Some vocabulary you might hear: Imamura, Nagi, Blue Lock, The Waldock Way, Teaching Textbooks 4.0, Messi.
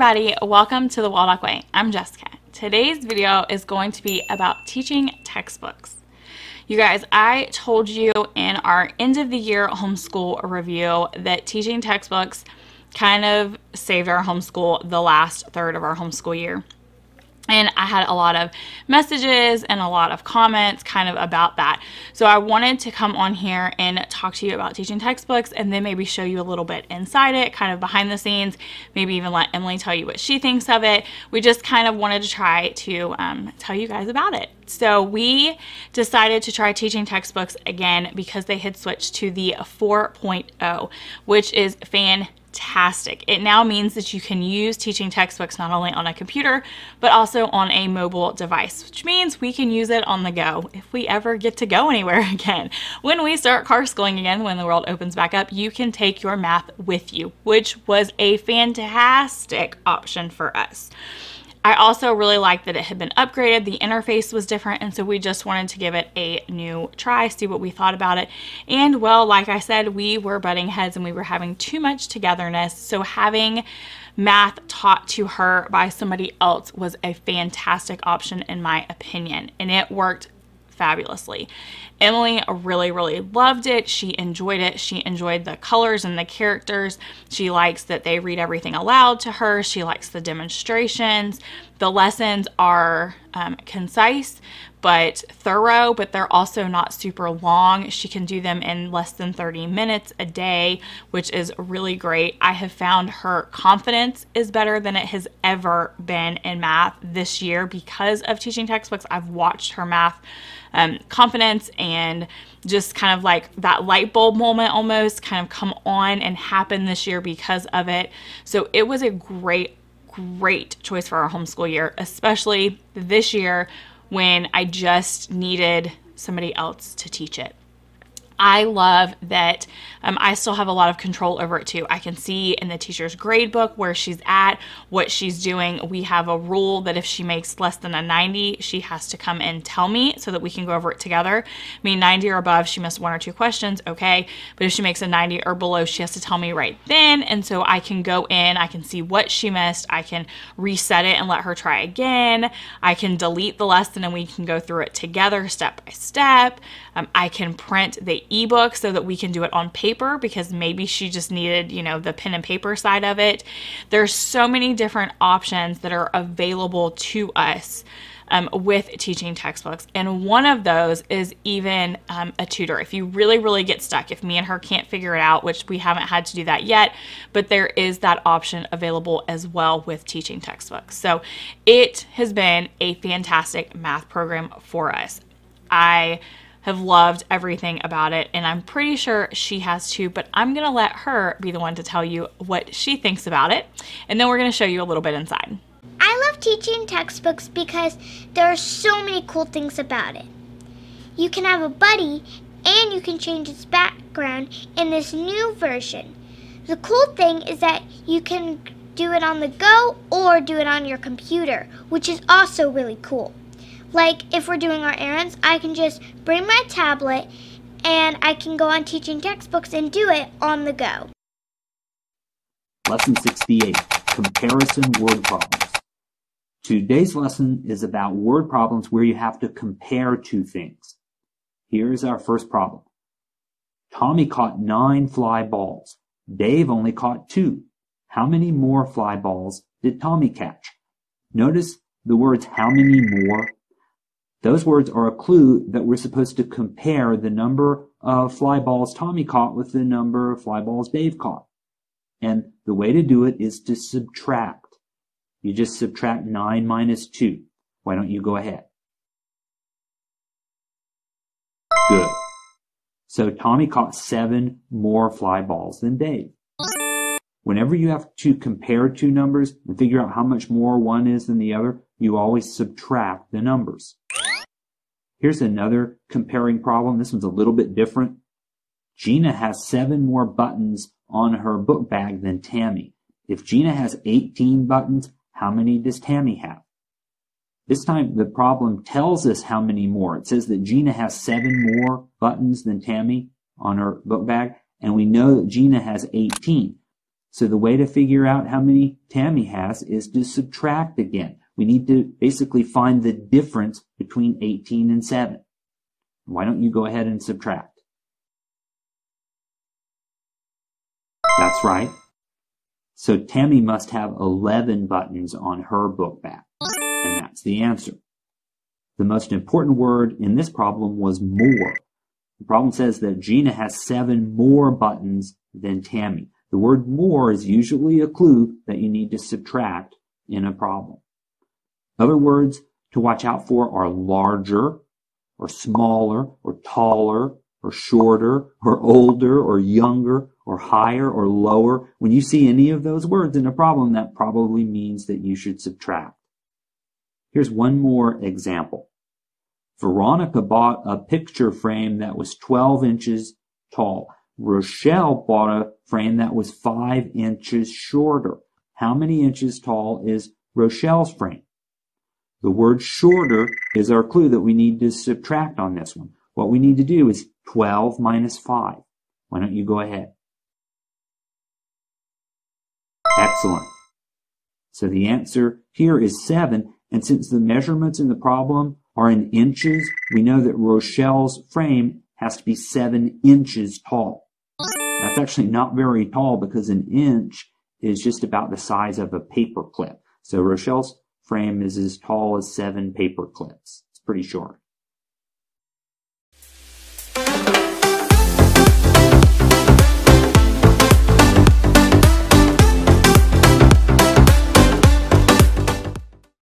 everybody, welcome to The Waldock Way. I'm Jessica. Today's video is going to be about teaching textbooks. You guys, I told you in our end of the year homeschool review that teaching textbooks kind of saved our homeschool, the last third of our homeschool year. And I had a lot of messages and a lot of comments kind of about that. So I wanted to come on here and talk to you about teaching textbooks and then maybe show you a little bit inside it, kind of behind the scenes, maybe even let Emily tell you what she thinks of it. We just kind of wanted to try to tell you guys about it. So we decided to try teaching textbooks again because they had switched to the 4.0, which is fantastic. It now means that you can use teaching textbooks not only on a computer, but also on a mobile device, which means we can use it on the go if we ever get to go anywhere again. When we start car schooling again, when the world opens back up, you can take your math with you, which was a fantastic option for us. I also really liked that it had been upgraded, the interface was different, and so we just wanted to give it a new try, see what we thought about it. And well, like I said, we were butting heads and we were having too much togetherness, so having math taught to her by somebody else was a fantastic option in my opinion, and it worked fabulously. Emily really loved it. She enjoyed it. She enjoyed the colors and the characters. She likes that they read everything aloud to her. She likes the demonstrations. The lessons are concise but thorough, but they're also not super long. She can do them in less than 30 minutes a day, which is really great. I have found her confidence is better than it has ever been in math this year because of teaching textbooks. I've watched her math confidence and just kind of like that light bulb moment almost kind of come on and happen this year because of it. So it was a great choice for our homeschool year, especially this year when I just needed somebody else to teach it. I love that I still have a lot of control over it too. I can see in the teacher's grade book where she's at, what she's doing. We have a rule that if she makes less than a 90, she has to come and tell me so that we can go over it together. I mean, 90 or above, she missed one or two questions, okay. But if she makes a 90 or below, she has to tell me right then. And so I can go in, I can see what she missed. I can reset it and let her try again. I can delete the lesson and we can go through it together step by step. I can print the ebook so that we can do it on paper because maybe she just needed, you know, the pen and paper side of it. There's so many different options that are available to us with teaching textbooks, and one of those is even a tutor. If you really get stuck, if me and her can't figure it out, which we haven't had to do that yet, but there is that option available as well with teaching textbooks. So it has been a fantastic math program for us. I have loved everything about it, and I'm pretty sure she has too, but I'm gonna let her be the one to tell you what she thinks about it, and then we're gonna show you a little bit inside. I love teaching textbooks because there are so many cool things about it. You can have a buddy, and you can change its background in this new version. The cool thing is that you can do it on the go or do it on your computer, which is also really cool. Like if we're doing our errands, I can just bring my tablet and I can go on teaching textbooks and do it on the go. Lesson 68, comparison word problems. Today's lesson is about word problems where you have to compare two things. Here's our first problem. Tommy caught 9 fly balls. Dave only caught 2. How many more fly balls did Tommy catch? Notice the words how many more. Those words are a clue that we're supposed to compare the number of fly balls Tommy caught with the number of fly balls Dave caught. And the way to do it is to subtract. You just subtract 9 minus 2. Why don't you go ahead? Good. So Tommy caught 7 more fly balls than Dave. Whenever you have to compare two numbers and figure out how much more one is than the other, you always subtract the numbers. Here's another comparing problem. This one's a little bit different. Gina has 7 more buttons on her book bag than Tammy. If Gina has 18 buttons, how many does Tammy have? This time the problem tells us how many more. It says that Gina has 7 more buttons than Tammy on her book bag, and we know that Gina has 18. So the way to figure out how many Tammy has is to subtract again. We need to basically find the difference between 18 and 7. Why don't you go ahead and subtract? That's right. So Tammy must have 11 buttons on her book bag, and that's the answer. The most important word in this problem was more. The problem says that Gina has 7 more buttons than Tammy. The word more is usually a clue that you need to subtract in a problem. Other words to watch out for are larger, or smaller, or taller, or shorter, or older, or younger, or higher, or lower. When you see any of those words in a problem, that probably means that you should subtract. Here's one more example. Veronica bought a picture frame that was 12 inches tall. Rochelle bought a frame that was 5 inches shorter. How many inches tall is Rochelle's frame? The word shorter is our clue that we need to subtract on this one. What we need to do is 12 minus 5. Why don't you go ahead? Excellent. So the answer here is 7, and since the measurements in the problem are in inches, we know that Rochelle's frame has to be 7 inches tall. That's actually not very tall because an inch is just about the size of a paper clip. So Rochelle's frame is as tall as 7 paper clips. It's pretty short.